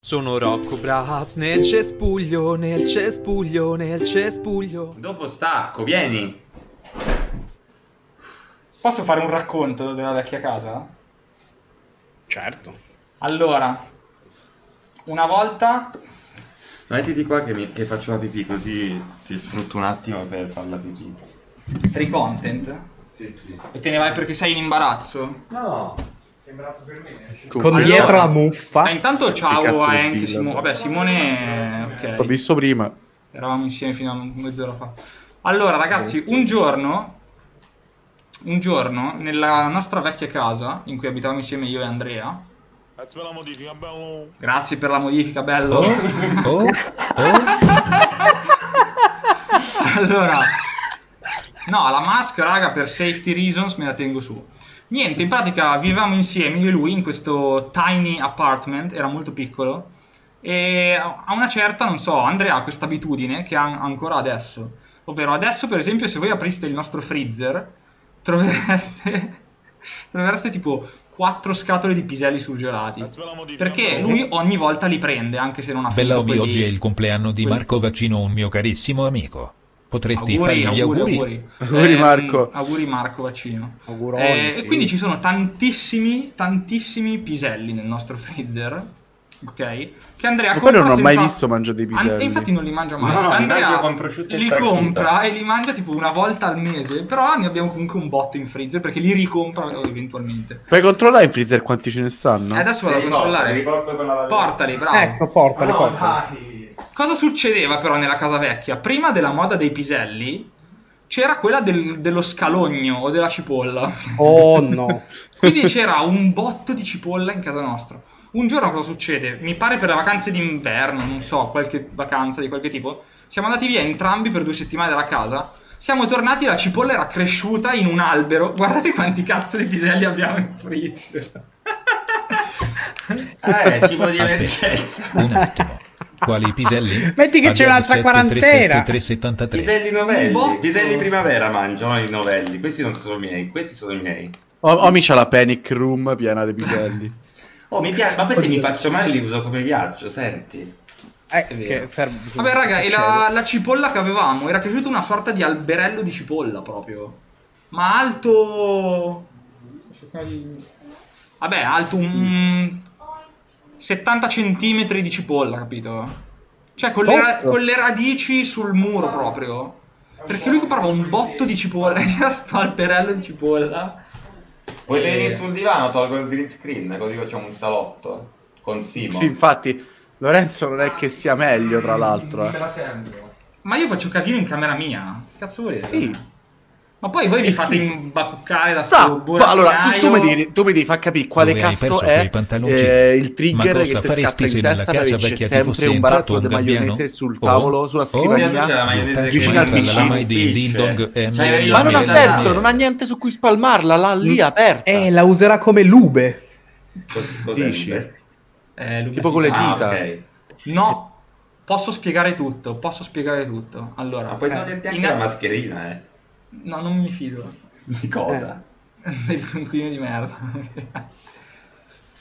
Sono Rocco Braz nel cespuglio, nel cespuglio, nel cespuglio. Dopo stacco, vieni. Posso fare un racconto della vecchia casa? Certo. Allora, una volta... Mettiti qua che faccio la pipì, così ti sfrutto un attimo per fare la pipì. Free content? Sì, sì. E te ne vai perché sei in imbarazzo? No. Imbarazzo per me. Con allora, dietro la muffa. Intanto ciao a Enk, Simone. Vabbè, Simone. Okay. L'ho visto prima. Eravamo insieme fino a mezz'ora fa. Allora, ragazzi, un giorno, nella nostra vecchia casa in cui abitavamo insieme io e Andrea. Grazie per la modifica, bello. Grazie per la modifica, bello. Allora, no, la maschera, raga, per safety reasons me la tengo su. Niente, in pratica vivevamo insieme, io e lui, in questo tiny apartment, era molto piccolo. E a una certa, non so, Andrea ha questa abitudine che ha ancora adesso. Ovvero adesso, per esempio, se voi apriste il nostro freezer, trovereste tipo 4 scatole di piselli surgelati. Perché lui ogni volta li prende, anche se non ha finito. Bella Omi, oggi è il compleanno di Marco Vaccino, un mio carissimo amico. Potresti auguri, fargli gli auguri. Auguri Marco. Auguri Marco Vaccino. Auguroni, sì. E quindi ci sono tantissimi piselli nel nostro freezer, ok? Che Andrea compra. Però non ho mai visto mangia dei piselli. Infatti non li mangia mai. No, Andrea li compra e li mangia tipo una volta al mese. Però ne abbiamo comunque un botto in freezer perché li ricompra eventualmente. Puoi controllare in freezer quanti ce ne stanno? Adesso vado a controllare. Portali, bravo. Ecco, portali, portali. Cosa succedeva però nella casa vecchia? Prima della moda dei piselli c'era quella dello scalogno o della cipolla. Oh no. Quindi c'era un botto di cipolla in casa nostra. Un giorno cosa succede? Mi pare per le vacanze d'inverno, non so, qualche vacanza di qualche tipo. Siamo andati via entrambi per 2 settimane dalla casa. Siamo tornati e la cipolla era cresciuta in un albero. Guardate quanti cazzo di piselli abbiamo in freezer. Cibo di emergenza. Un attimo. Quali piselli? Metti che c'è un'altra quarantena. 373. Piselli novelli. Piselli primavera mangiano i novelli. Questi non sono miei, questi sono i miei. Omi c'ha la panic room piena di piselli. Oh, mi piace, ma poi se mi faccio male li uso come viaggio, senti. Che serve. Vabbè raga, e la cipolla che avevamo era cresciuta una sorta di alberello di cipolla proprio. Ma alto... Vabbè, alto un... 70 centimetri di cipolla, capito? Cioè con le radici sul muro proprio. Perché lui comprava un botto di cipolla. Era sto alberello di cipolla. Vuoi venire sul divano? Tolgo il green screen così facciamo un salotto con Simo. Sì, infatti Lorenzo non è che sia meglio, tra l'altro. Ma io faccio casino in camera mia. Che cazzo volete? Sì. Ma poi voi vi fate imbacuccare da sto burattinaio. Allora, tu mi devi far capire quale cazzo è il trigger che ti scatta in testa per avere sempre un barattolo di maionese sul tavolo, sulla scrivania, vicino al vicino. Ma non ha senso, non ha niente su cui spalmarla, là lì aperta. La userà come lube. Dici? Tipo con le dita. No, posso spiegare tutto, posso spiegare tutto. Allora, puoi toglierti anche la mascherina, No, non mi fido. Di cosa? Del conquino di merda.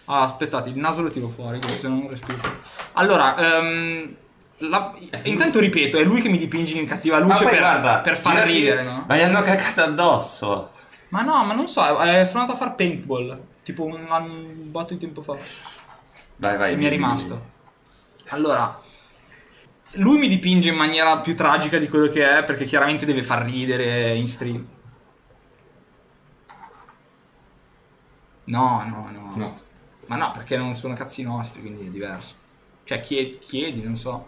Ah, aspettate, il naso lo tiro fuori, se non respiro. Allora, intanto ripeto, è lui che mi dipinge in cattiva luce per far ridere, no? Ma gli hanno cagato addosso. Ma no, ma non so, sono andato a far paintball, tipo un botto di tempo fa. Vai, mi è rimasto. Allora... Lui mi dipinge in maniera più tragica di quello che è, perché chiaramente deve far ridere in stream. No. Ma no, perché non sono cazzi nostri, quindi è diverso. Cioè, chiedi, non so.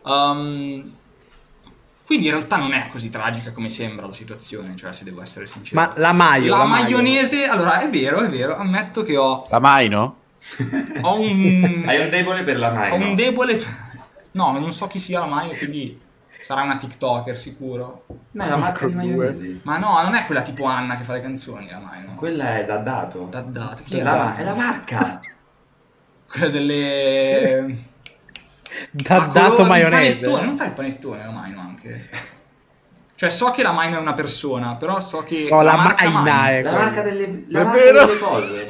Quindi in realtà non è così tragica come sembra la situazione, cioè se devo essere sincero. Ma la maionese... Allora, è vero, ammetto che ho... La maino? Ho un... Hai un debole per la maino. Ho un debole per... No, non so chi sia la maio, quindi sarà una tiktoker sicuro. No, è la marca di maionese. Ma no, non è quella tipo Anna che fa le canzoni, la maio. No? Quella è Daddato. Daddato, chi è? È la marca. Quella delle... Daddato maionese. Non fai il panettone la maio anche. Cioè so che la maio è una persona, però so che... No, la marca è la marca delle cose.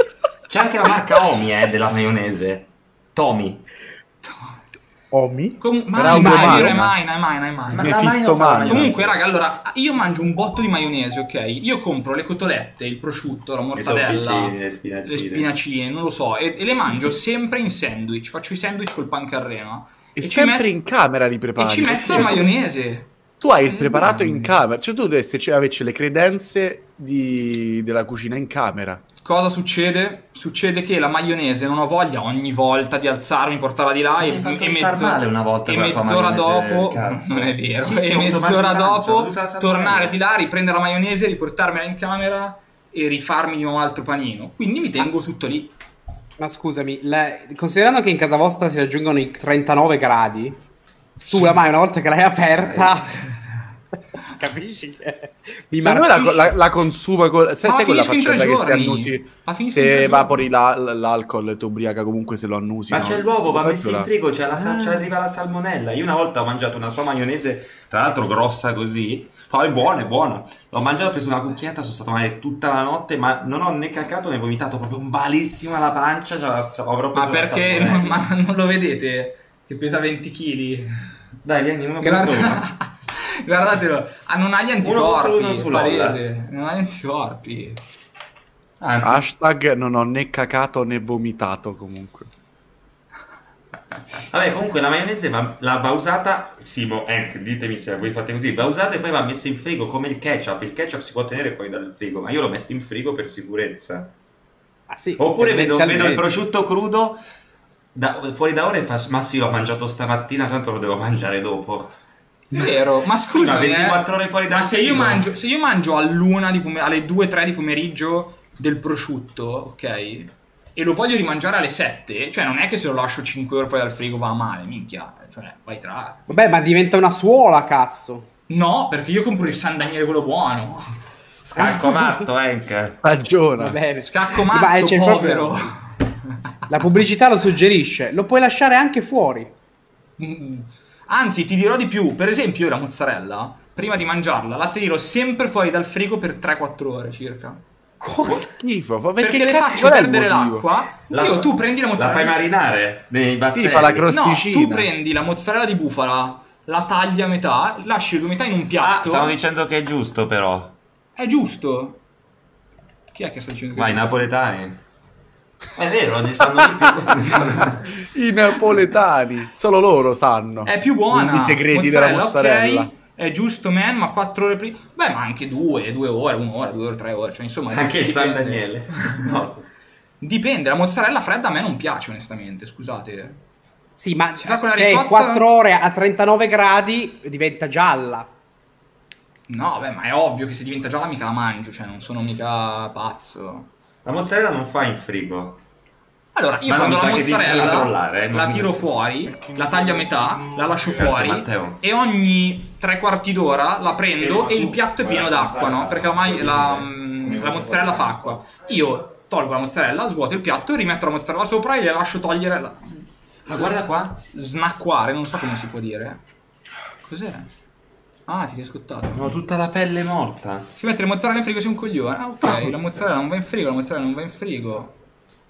C'è anche la marca Omi, della maionese. Tommy. Omi? Mai. Comunque, raga, allora io mangio un botto di maionese, ok? Io compro le cotolette, il prosciutto, la mortadella, le spinacine, non lo so, e le mangio sempre in sandwich. Faccio i sandwich col pancarrema e sempre in camera li preparo. E ci metto la maionese. Tu hai il preparato in camera, cioè tu dovresti averci le credenze della cucina in camera. Cosa succede? Succede che la maionese non ho voglia ogni volta di alzarmi, portarla di là e mezz'ora dopo, non è vero, e mezz'ora dopo tornare di là, riprendere la maionese, riportarmela in camera e rifarmi di nuovo un altro panino. Quindi mi tengo tutto lì. Ma scusami, considerando che in casa vostra si raggiungono i 39 gradi, tu la mai una volta che l'hai aperta, capisci che mi la consuma sai quella faccenda che se annusi, se evapori l'alcol ti ubriaca comunque se lo annusi, ma no? C'è l'uovo, va messo in frigo, arriva la salmonella. Io una volta ho mangiato una sua maionese, tra l'altro grossa così, poi buona, l'ho mangiata, ho preso una cucchietta, sono stato male tutta la notte, ma non ho né cacato né vomitato, proprio un balissimo alla pancia, ma perché non lo vedete? Che pesa 20 kg. Dai, vieni, uno contro uno. Guardatelo. Ah, non ha gli anticorpi. Non ha gli anticorpi. Hashtag non ho né cacato né vomitato, comunque. Vabbè, comunque la maionese va usata. Simo, ditemi se voi fate così. Va usata e poi va messa in frigo come il ketchup. Il ketchup si può tenere fuori dal frigo, ma io lo metto in frigo per sicurezza. Ah, sì, oppure vedo il prosciutto crudo fuori da ore e fa, ma sì, l'ho mangiato stamattina, tanto lo devo mangiare dopo. Vero, ma scusa, 24 ore fuori da ore. Ma se io mangio alle 2-3 di pomeriggio del prosciutto, ok, e lo voglio rimangiare alle 7, cioè non è che se lo lascio 5 ore fuori dal frigo va male, minchia, cioè vai tra. Vabbè, ma diventa una suola, cazzo. No, perché io compro il San Daniele, quello buono. Scacco matto, ragiona. Scacco matto, vai, povero. Proprio... La pubblicità lo suggerisce, lo puoi lasciare anche fuori. Anzi, ti dirò di più. Per esempio, io la mozzarella, prima di mangiarla, la tiro sempre fuori dal frigo per 3-4 ore circa. Cosa schifo? Perché le faccio perdere l'acqua. Tu prendi la mozzarella. La fai marinare nei batteri. Sì, fa la crosticina. No, tu prendi la mozzarella di bufala, la tagli a metà, lasci l'umidità in un piatto. Stavo dicendo che è giusto, però. È giusto? Chi è che sta dicendo che è giusto? Ma i napoletani. È vero, ne sanno di più. I napoletani, solo loro sanno. È più buona. I segreti della mozzarella. Okay. È giusto, ma 4 ore prima. Beh, ma anche 2 ore, 1 ora, 2 ore, 3 ore. Cioè, insomma, anche il San Daniele. No. Dipende, la mozzarella fredda a me non piace, onestamente. Scusate. Sì, ma se ricotta... 4 ore a 39 gradi diventa gialla. No, beh, ma è ovvio che se diventa gialla mica la mangio. Cioè, non sono mica pazzo. La mozzarella non fa in frigo. Allora, io quando la mozzarella la tiro fuori, la taglio a metà, la lascio fuori e ogni 3/4 d'ora la prendo e il piatto è pieno d'acqua, no? Perché ormai la mozzarella fa acqua. Io tolgo la mozzarella, svuoto il piatto e rimetto la mozzarella sopra e le lascio togliere. Ma guarda qua. Snacquare, non so come si può dire. Cos'è? Ah, ti sei scottato. No, tutta la pelle morta. Si mette la mozzarella in frigo, sei un coglione. Ah, ok, la mozzarella non va in frigo, la mozzarella non va in frigo.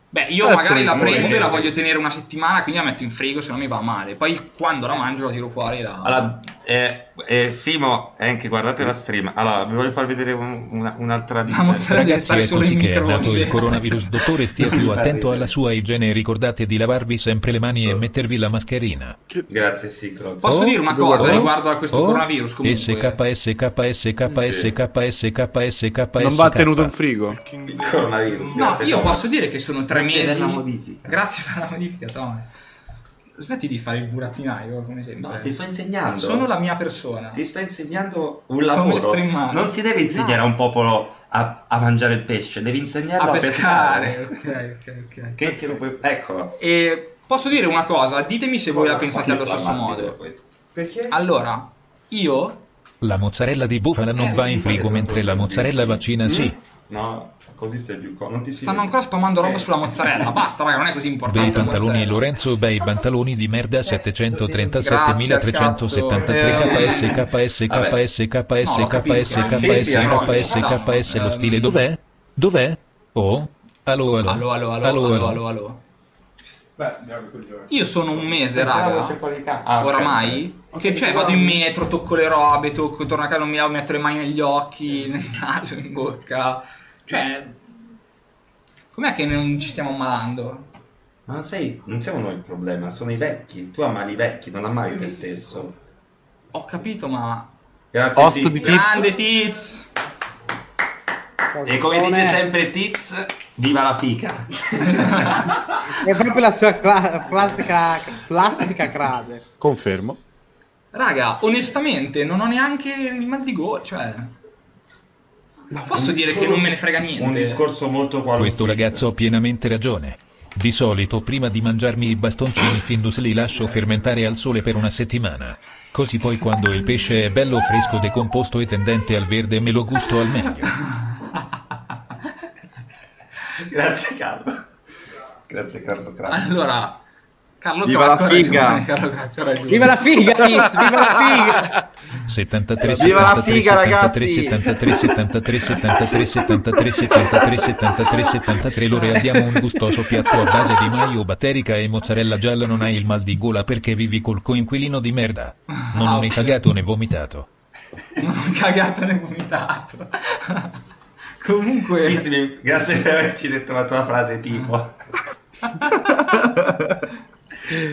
Beh, io magari la prendo e la voglio tenere una settimana, quindi la metto in frigo, se no mi va male. Poi quando la mangio la tiro fuori la... Allora, Simo, anche guardate la stream. Allora, vi voglio far vedere un'altra di... La mozzarella di alzare solo in microonde. Ragazzi, è così che è nato il coronavirus. Dottore, stia più attento alla sua igiene. Ricordate di lavarvi sempre le mani e mettervi la mascherina. Grazie, Sicro. Posso dire una cosa riguardo a questo coronavirus? Non va tenuto in frigo. Il coronavirus. No, io posso dire che sono 3 mesi. Grazie per la modifica, Thomas. Smetti di fare il burattinaio, come sempre. No, ti sto insegnando. Sono la mia persona. Ti sto insegnando un lavoro. Non si deve insegnare a un popolo a mangiare il pesce, devi insegnarlo a pescare. Ok. Che lo puoi... Ecco. E posso dire una cosa? Ditemi se voi la pensate allo stesso modo. Perché? Allora, io... La mozzarella di bufala non va in frigo, mentre la mozzarella vaccina sì. No... Così stai più non ti stanno ancora spammando roba sulla mozzarella. Basta, raga, non è così importante. Bei pantaloni Lorenzo, bei pantaloni di merda. 737.373 KS. Lo stile dov'è? Oh, allo allo. Io sono un mese, raga, oramai, che cioè vado in metro, tocco le robe, torno a casa, non mi lavo, metto le mani negli occhi, nel naso, in bocca. Cioè, com'è che non ci stiamo ammalando? Ma non siamo noi il problema, sono i vecchi. Tu amali i vecchi, non amali te stesso. Ho capito, ma... Grazie, Tiz. Di Tiz. Grande Tiz! E come dice sempre Tiz, viva la fica! È proprio la sua classica frase. Confermo. Raga, onestamente non ho neanche il mal di gola, cioè... Ma posso dire che non me ne frega niente. Un discorso molto qualunque. Questo ragazzo ha pienamente ragione. Di solito prima di mangiarmi i bastoncini Findus li lascio fermentare al sole per una settimana. Così poi quando il pesce è bello fresco, decomposto e tendente al verde me lo gusto al meglio. Grazie Carlo. Grazie Carlo. Allora, Carlo Carlo, viva la figa, Niz, viva la figa! 73, 73, 73, 73, 73, 73, 73, 73, 73, 73, loro abbiamo un gustoso piatto a base di maio, batterica e mozzarella gialla, non hai il mal di gola perché vivi col coinquilino di merda. Non ho né cagato né vomitato. Non ho cagato né vomitato. Comunque... Grazie per averci detto la tua frase tipo.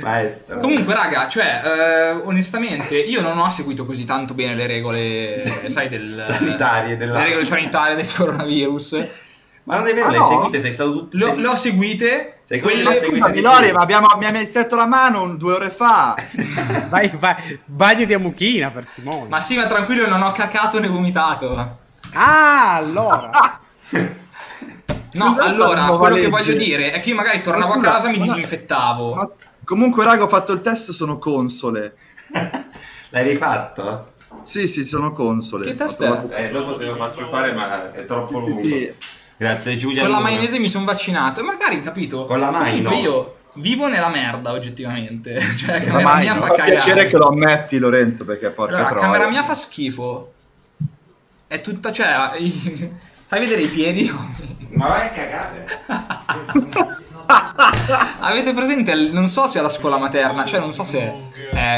Maestro. Comunque raga, cioè onestamente io non ho seguito così tanto bene le regole sai del sanitarie, le regole sanitarie del coronavirus. Ma non è vero, le seguite, sei stato tutto le ho seguite, ma mi ha stretto la mano 2 ore fa. vai bagno di amuchina per Simone. Ma sì, ma tranquillo, non ho cacato né vomitato. Ah, allora no, allora quello che voglio dire è che io magari tornavo a casa e mi disinfettavo. Ma... Comunque, raga, ho fatto il test, sono console. L'hai rifatto? Sì, sì, sono console. Che test è? Dopo te lo faccio fare, ma è troppo lungo. Sì. Grazie Giulia. Con la maionese mi sono vaccinato. E magari, capito? Con la maionese io vivo nella merda, oggettivamente. Cioè, camera mia fa cagare. Mi fa piacere che lo ammetti, Lorenzo, perché porca troia. La camera mia fa schifo. È tutta, cioè... Fai vedere i piedi. Ma vai a cagare. Avete presente, non so se è la scuola materna, cioè non so se...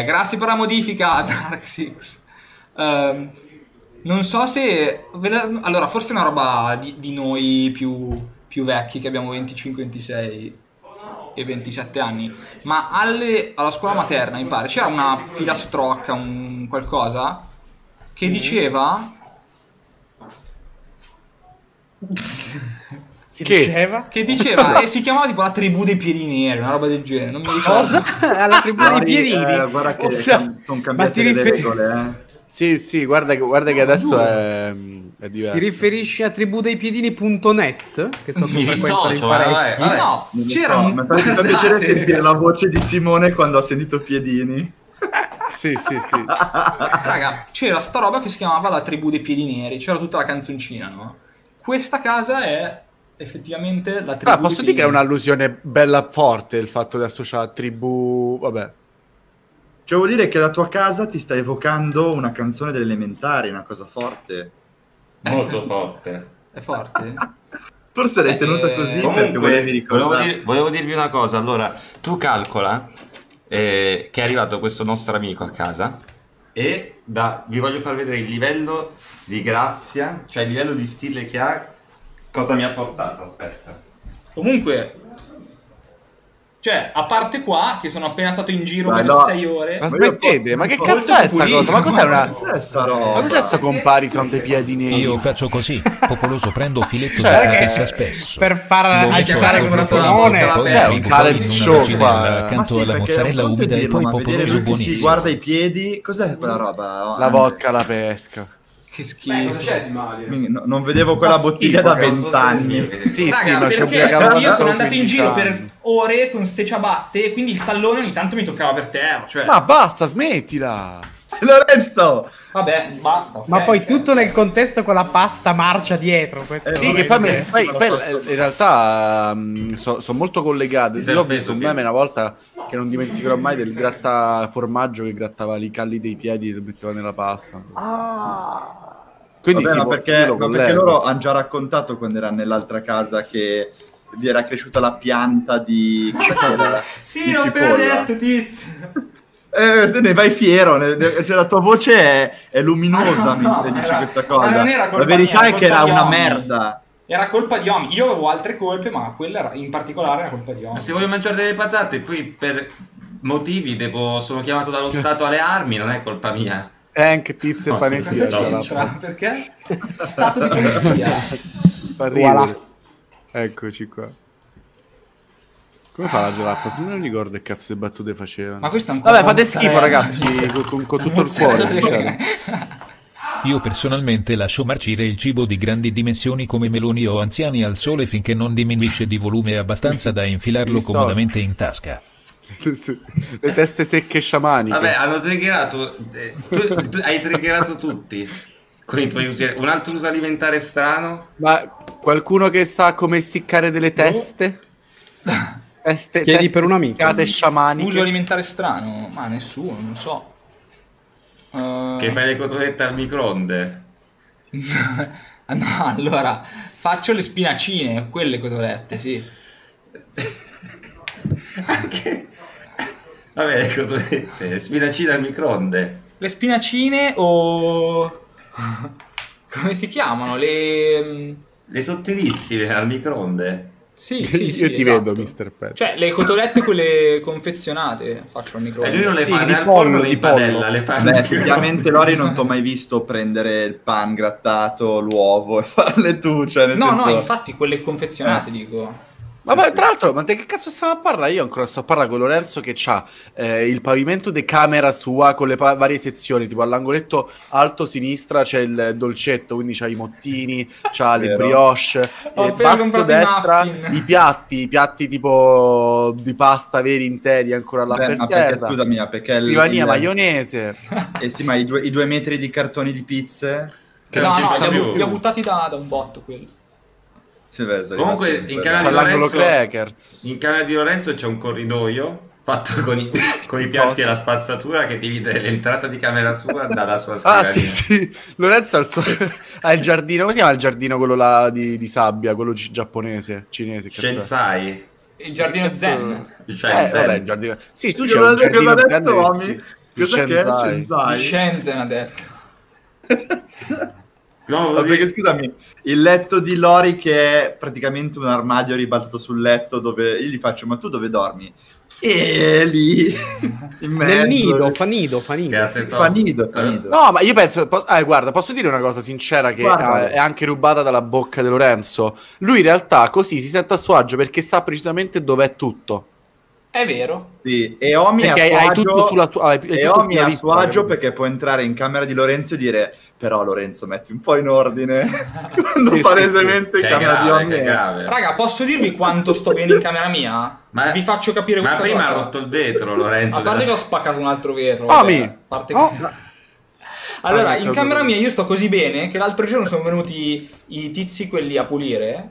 grazie per la modifica, Dark Six. Non so se... Allora, forse è una roba di noi più vecchi, che abbiamo 25, 26 e 27 anni. Ma alla scuola materna, mi pare, c'era una filastrocca, un qualcosa, che diceva... Che diceva? E si chiamava tipo la tribù dei piedi neri, una roba del genere, non mi ricordo. La tribù dei piedi neri. Guarda che sono cambiate le regole, eh. Sì, sì, guarda che adesso è diverso. Ti riferisci a tribudeipiedini.net? Che sono tutti frequenti parecchi. No, c'era un... Mi fa piacere sentire la voce di Simone quando ha sentito Piedini. Sì, sì, sì. Raga, c'era sta roba che si chiamava la tribù dei piedi neri, c'era tutta la canzoncina, no? Questa casa è effettivamente la tribù. Posso dire che è un'allusione bella forte il fatto di associare tribù, vabbè. Cioè vuol dire che la tua casa ti sta evocando una canzone dell'elementare, una cosa forte. Molto forte. È forte? Forse l'hai tenuta così. Comunque, volevo dirvi una cosa, allora, tu calcola che è arrivato questo nostro amico a casa e vi voglio far vedere il livello di grazia, cioè il livello di stile che ha, cosa mi ha portato, aspetta. Comunque, cioè, a parte qua, che sono appena stato in giro per 6 ore... Ma aspettate, ma che cazzo è sta cosa? Ma cos'è sto comparison dei piedi neri? Io faccio così, popoloso, prendo filetto da testa spesso. Per far agitare come una salone, è un talent show qua. Accanto alla mozzarella umida e poi popoloso buonissimo. Si guarda i piedi, cos'è quella roba? La vodka alla pesca. Che schifo. Non vedevo quella bottiglia da 20 anni. Sì, raga, sì, ma perché io sono andato in giro per ore con ste ciabatte, quindi il tallone ogni tanto mi toccava per terra, cioè. Ma basta, smettila Lorenzo. Vabbè, basta, okay. Ma poi tutto nel contesto con la pasta marcia dietro, sì, che in realtà sono molto collegate. L'ho visto un meme una volta che non dimenticherò mai del grattaformaggio che grattava i calli dei piedi e li metteva nella pasta. Ah. Quindi vabbè, perché loro hanno già raccontato quando era nell'altra casa che gli era cresciuta la pianta di... sì, non te l'ho detto, tizio! Se ne vai fiero, cioè la tua voce è luminosa mentre dici questa cosa. Non era colpa, la verità mia, è che era una merda. Era colpa di Omi. Io avevo altre colpe, ma quella in particolare era colpa di Omi. Ma se voglio mangiare delle patate, poi per motivi sono chiamato dallo Stato alle armi, non è colpa mia. Anche Tizio e Panetti. Perché? Stato di polizia. Voilà. Eccoci qua. Come fa la gelata? Non mi ricordo che cazzo di battute facevano. Ma questo ancora... Vabbè, fate schifo, ragazzi, con tutto il cuore. Cioè. Io personalmente lascio marcire il cibo di grandi dimensioni come meloni o anziani al sole finché non diminuisce di volume abbastanza da infilarlo comodamente in tasca. Le teste secche sciamaniche. Vabbè, hanno triggerato... tu hai triggerato tutti. Con i tuoi usi... Un altro uso alimentare strano. Ma qualcuno che sa come essiccare delle teste? Chiedi per un amico. Uso alimentare strano? Ma nessuno, non so. Che fai le cotolette al microonde? No, allora faccio le spinacine, quelle cotolette, sì. Anche... Vabbè, le cotolette, le spinacine al microonde. Le spinacine o... Come si chiamano? Le sottilissime al microonde. Sì, sì, io ti vedo, Mr. Pet. Cioè, le cotolette quelle confezionate faccio al microfono. E lui non le fa né al forno né in padella, le fa... Beh, effettivamente Lori non ti ho mai visto prendere il pan grattato, l'uovo e farle tu, cioè, nel senso... No, infatti quelle confezionate, dico... Vabbè, tra l'altro, ma di che cazzo stiamo a parlare? Io ancora sto a parlare con Lorenzo che c'ha il pavimento di camera sua con le varie sezioni, tipo all'angoletto alto sinistra c'è il dolcetto, quindi c'ha i mottini, c'ha le brioche, e basso destra i piatti tipo di pasta veri interi ancora là per terra. Scusami, perché scrivania, maionese. Sì, ma i due metri di cartoni di pizze? No, li ho buttati da un botto quelli. Comunque in camera di Lorenzo c'è un corridoio fatto con i piatti e la spazzatura che divide l'entrata di camera sua dalla sua scrivania. Ah sì, sì. Lorenzo ha il giardino, come si chiama il giardino quello là di sabbia, quello giapponese, cinese? Shensai. Il giardino zen. Vabbè, il giardino. Sì, tu c'è un giardino zen. Cosa che è Shenzai? Shenzai ha detto. No, perché scusami, il letto di Lori che è praticamente un armadio ribaltato sul letto dove io gli faccio: ma tu dove dormi? E lì in mezzo. Nel nido, fa nido. Grazie, fa nido. No, ma io penso, guarda, posso dire una cosa sincera che è anche rubata dalla bocca di Lorenzo. Lui in realtà così si sente a suo agio perché sa precisamente dov'è tutto. È vero. Sì, e Omi ha tutto sulla tua a suo agio perché può entrare in camera di Lorenzo e dire: però Lorenzo, metti un po' in ordine. Quando palesemente in camera di Omi è grave. Raga, posso dirvi quanto sto bene in camera mia? Ma vi faccio capire questa cosa. Ma prima ha rotto il vetro Lorenzo. A parte che ho spaccato un altro vetro. Omi! Allora, in camera mia io sto così bene che l'altro giorno sono venuti i tizi quelli a pulire.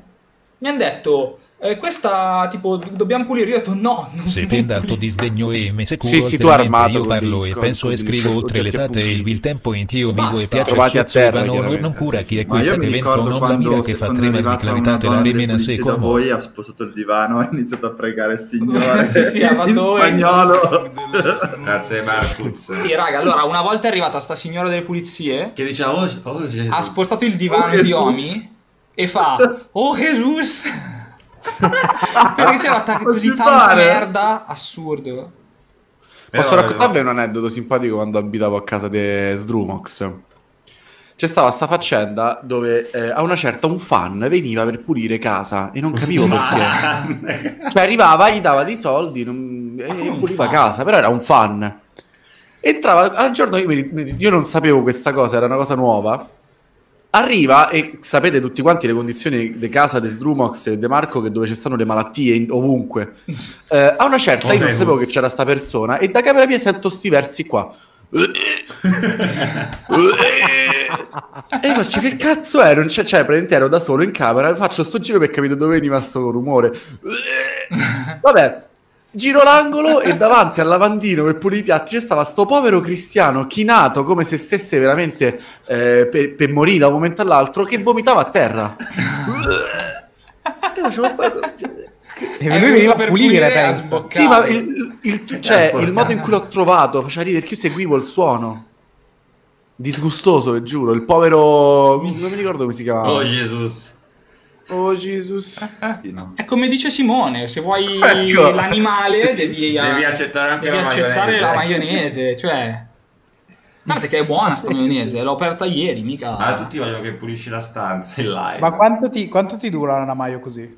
Mi hanno detto: questa tipo dobbiamo pulire. Io ho detto no, se penda il tuo disdegno e me securo, sì, tu armato, io parlo e penso e scrivo oltre le date e il tempo in cui io vivo e piace a terra, non cura chi è questa che vento non la mira che fa tremere di clarità e la remena seco. Voi ha sposato il divano e ha iniziato a pregare il Signore. Sì, ha fatto spagnolo. Grazie Marcus. Sì, raga, allora una volta è arrivata sta signora delle pulizie che dice: ha spostato il divano di Omi e fa: oh Jesus. Perché c'era così tanta merda, assurdo. Posso raccontarvi un aneddoto simpatico quando abitavo a casa di Strummox? C'è stata sta faccenda dove a una certa un fan veniva per pulire casa e non capivo perché. Cioè arrivava, gli dava dei soldi e puliva casa, però era un fan. Entrava, al giorno io non sapevo questa cosa, era una cosa nuova. Arriva e sapete tutti quanti le condizioni di casa di Strummox e De Marco, che dove ci stanno le malattie ovunque. A una certa io non sapevo che c'era sta persona e da camera mia sento sti versi qua. E io faccio: che cazzo è? Non c'è, cioè praticamente ero da solo in camera, faccio sto giro per capire dove veniva sto rumore. Vabbè, giro l'angolo e davanti al lavandino per pulire i piatti c'è stava sto povero cristiano chinato come se stesse veramente per morire da un momento all'altro, che vomitava a terra. E lui veniva per pulire, penso. Sì, ma il modo in cui l'ho trovato faceva ridere, perché io seguivo il suono. Disgustoso, vi giuro. Il povero... non mi ricordo come si chiamava. Oh, Jesus. Oh, Jesus. No. È come dice Simone, se vuoi l'animale devi accettare anche la maionese. Cioè... guardate che è buona sta maionese, l'ho aperta ieri, mica... Ah, tutti vogliono che pulisci la stanza in live. Ma quanto ti dura una maio così?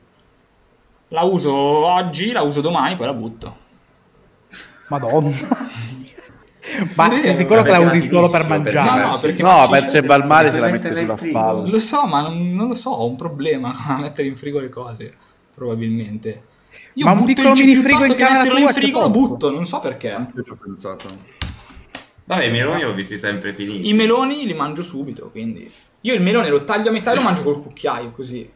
La uso oggi, la uso domani, poi la butto. Madonna. Ma sei sicuro che la usi solo per mangiare? No, perché se va al mare se la mette sulla spalla. Lo so, ma non lo so, ho un problema a mettere in frigo le cose, probabilmente. Io ma un piccolo mini frigo in camera tua, in frigo lo butto, non so perché. Anche ci ho pensato. Vabbè, i meloni li ho visti sempre finiti. I meloni li mangio subito, quindi... io il melone lo taglio a metà e lo mangio col cucchiaio, così.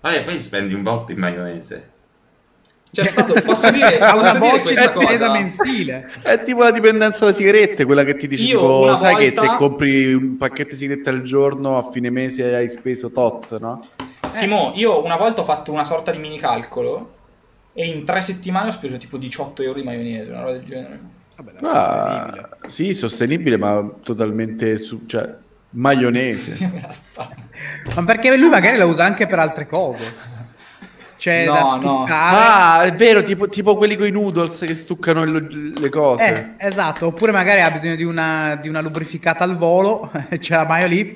Vabbè, poi spendi un botto in maionese. Cioè, posso dire, questa cosa mensile. È tipo la dipendenza da sigarette, quella che ti dice, tipo, sai che se compri un pacchetto di sigarette al giorno, a fine mese hai speso tot, no? Simo, io una volta ho fatto una sorta di mini calcolo e in 3 settimane ho speso tipo 18 euro di maionese, una roba del genere. Vabbè, sostenibile. Sì, sostenibile, ma totalmente cioè, maionese. Ma perché lui magari la usa anche per altre cose. Cioè, no, da stuccare. Ah, è vero, tipo quelli con i noodles che stuccano le cose. Esatto, oppure magari ha bisogno di una lubrificata al volo, c'è la maio lì.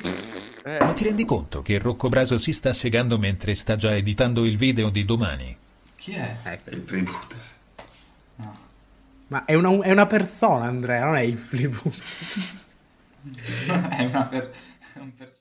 Ma ti rendi conto che Rocco Braz si sta segando mentre sta già editando il video di domani? Chi è? Ecco, il primo. Ma è una persona, Andrea, non è il flip. È una persona.